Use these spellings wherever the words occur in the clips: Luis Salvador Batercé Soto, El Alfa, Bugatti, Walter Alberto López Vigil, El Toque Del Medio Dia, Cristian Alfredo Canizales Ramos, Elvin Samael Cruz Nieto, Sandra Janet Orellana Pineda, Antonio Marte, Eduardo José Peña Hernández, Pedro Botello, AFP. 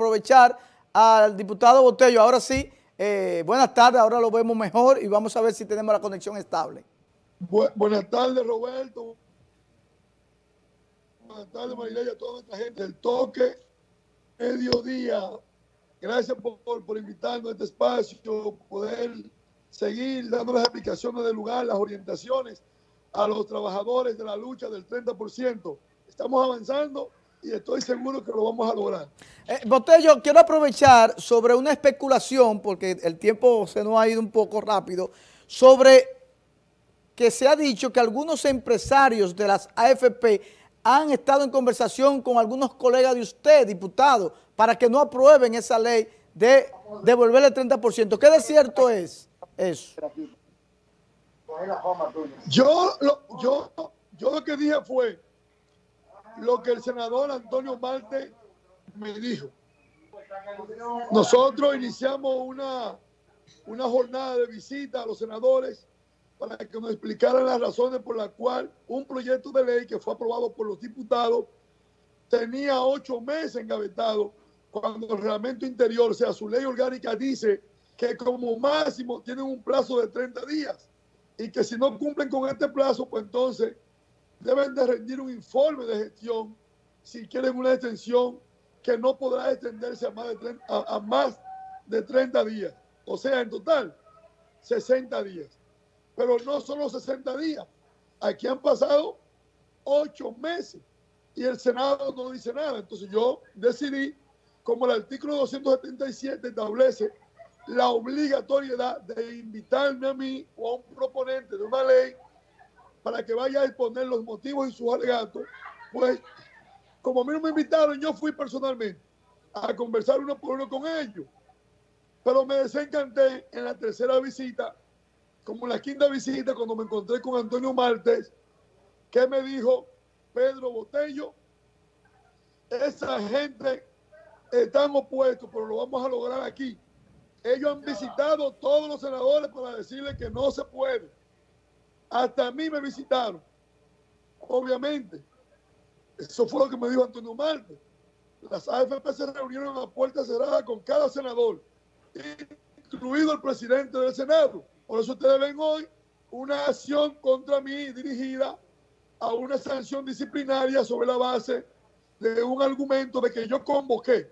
aprovechar al diputado Botello. Ahora sí, buenas tardes, ahora lo vemos mejor y vamos a ver si tenemos la conexión estable. Buenas tardes, Roberto. Buenas tardes, Marileya, a toda nuestra gente. El Toque Mediodía. Gracias por invitarnos a este espacio, poder seguir dando las explicaciones del lugar, las orientaciones a los trabajadores de la lucha del 30%. Estamos avanzando y estoy seguro que lo vamos a lograr. Botello, quiero aprovechar sobre una especulación, porque el tiempo se nos ha ido un poco rápido, sobre que se ha dicho que algunos empresarios de las AFP han estado en conversación con algunos colegas de usted, diputado, para que no aprueben esa ley de devolverle el 30%. ¿Qué de cierto es eso? Yo lo que dije fue lo que el senador Antonio Marte me dijo. Nosotros iniciamos una jornada de visita a los senadores para que nos explicaran las razones por las cuales un proyecto de ley que fue aprobado por los diputados tenía 8 meses engavetado, cuando el reglamento interior, o sea, su ley orgánica, dice que como máximo tienen un plazo de 30 días y que si no cumplen con este plazo, pues entonces deben de rendir un informe de gestión si quieren una extensión que no podrá extenderse a más de 30 días. O sea, en total, 60 días. Pero no solo 60 días. Aquí han pasado 8 meses y el Senado no dice nada. Entonces yo decidí, como el artículo 277 establece la obligatoriedad de invitarme a mí o a un proponente de una ley para que vaya a exponer los motivos y sus alegatos, pues como a mí no me invitaron, yo fui personalmente a conversar uno por uno con ellos. Pero me desencanté en la tercera visita, como en la quinta visita, cuando me encontré con Antonio Marte, que me dijo: Pedro Botello, esa gente están opuestos, pero lo vamos a lograr aquí. Ellos han visitado a todos los senadores para decirles que no se puede. Hasta a mí me visitaron, obviamente. Eso fue lo que me dijo Antonio Marte. Las AFP se reunieron a puerta cerrada con cada senador, incluido el presidente del Senado. Por eso ustedes ven hoy una acción contra mí dirigida a una sanción disciplinaria sobre la base de un argumento de que yo convoqué.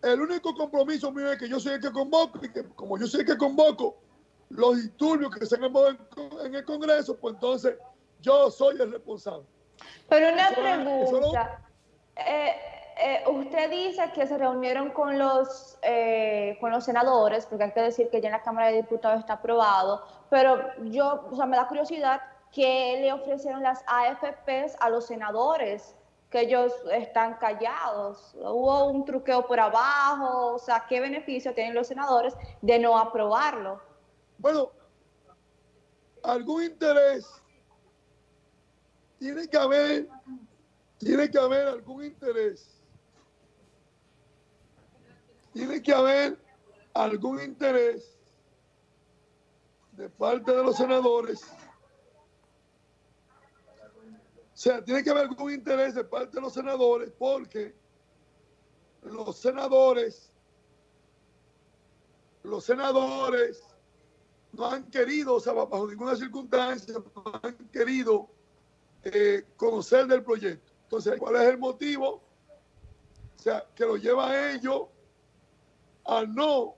El único compromiso mío es que yo soy el que convoco, y que como yo soy el que convoco los disturbios que se han movido en el Congreso, pues entonces yo soy el responsable. Pero una pregunta. Usted dice que se reunieron con los senadores, porque hay que decir que ya en la Cámara de Diputados está aprobado, pero yo, o sea, me da curiosidad que le ofrecieron las AFPs a los senadores, que ellos están callados. ¿Hubo un truqueo por abajo? O sea, ¿qué beneficio tienen los senadores de no aprobarlo? Bueno, algún interés tiene que haber algún interés. Tiene que haber algún interés de parte de los senadores. O sea, tiene que haber algún interés de parte de los senadores, porque los senadores no han querido, o sea, bajo ninguna circunstancia, no han querido conocer del proyecto. Entonces, ¿cuál es el motivo? O sea, que lo lleva a ellos a no...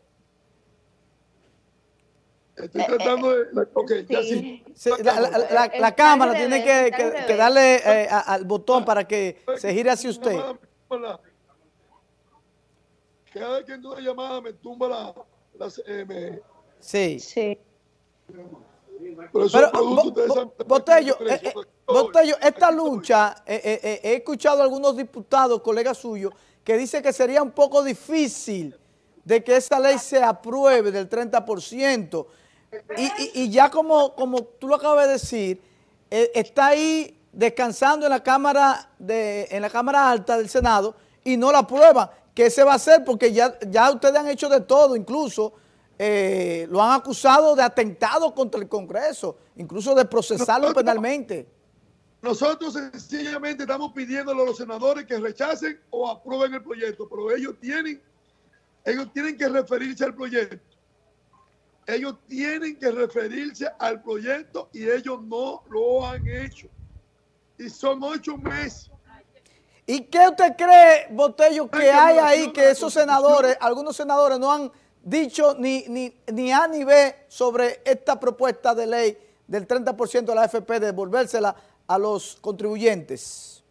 Estoy tratando de... Okay, sí. Sí, la cámara tiene que darle al botón para que se gire hacia usted. Cada vez que en una llamada me tumba la Sí. Pero Botello, esta lucha, he escuchado a algunos diputados, colegas suyos, que dicen que sería un poco difícil de que esa ley se apruebe del 30%. Y ya como tú lo acabas de decir, está ahí descansando en la Cámara Alta del Senado y no la aprueba. ¿Qué se va a hacer? Porque ya ustedes han hecho de todo, incluso lo han acusado de atentado contra el Congreso, incluso de procesarlo penalmente. Nosotros sencillamente estamos pidiéndole a los senadores que rechacen o aprueben el proyecto, pero ellos tienen Ellos tienen que referirse al proyecto. Ellos tienen que referirse al proyecto y ellos no lo han hecho. Y son 8 meses. ¿Y qué usted cree, Botello, que hay ahí que esos senadores, algunos senadores no han dicho ni A ni B sobre esta propuesta de ley del 30% de la AFP de devolvérsela a los contribuyentes?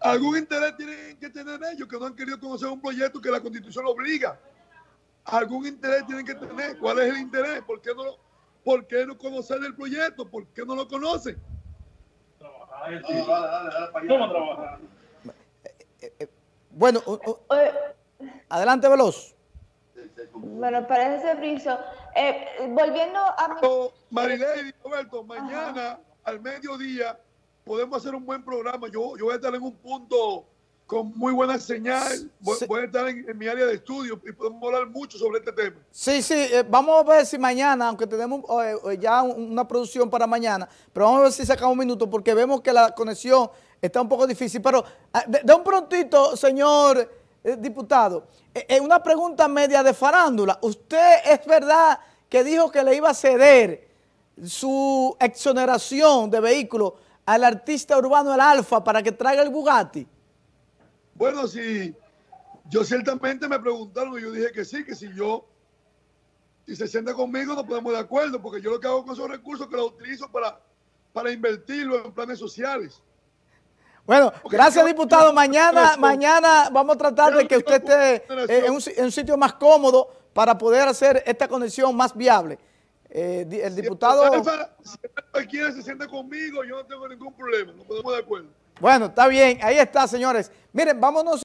Algún interés tienen que tener ellos que no han querido conocer un proyecto que la Constitución lo obliga. Algún interés tienen que tener. ¿Cuál es el interés? ¿Por qué no conocer el proyecto? ¿Por qué no lo conocen? Bueno, adelante, Veloz. Bueno, para ese friso, volviendo a... Marilady, Roberto, mañana al mediodía podemos hacer un buen programa. Yo voy a estar en un punto con muy buena señal. Voy a estar en mi área de estudio y podemos hablar mucho sobre este tema. Sí, sí, vamos a ver si mañana, aunque tenemos ya una producción para mañana, pero vamos a ver si sacamos un minuto porque vemos que la conexión está un poco difícil. Pero de un prontito, señor diputado, una pregunta media de farándula. ¿Usted es verdad que dijo que le iba a ceder su exoneración de vehículo al artista urbano El Alfa para que traiga el Bugatti? Bueno, sí, yo ciertamente me preguntaron y yo dije que sí, que si se sienta conmigo nos ponemos de acuerdo, porque yo lo que hago con esos recursos que los utilizo para invertirlo en planes sociales. Bueno, porque gracias, diputado. Mañana vamos a tratar de que usted esté en un sitio más cómodo para poder hacer esta conexión más viable. El diputado... Si cualquiera se sienta conmigo, yo no tengo ningún problema, nos ponemos de acuerdo. Bueno, está bien. Ahí está, señores. Miren, vámonos.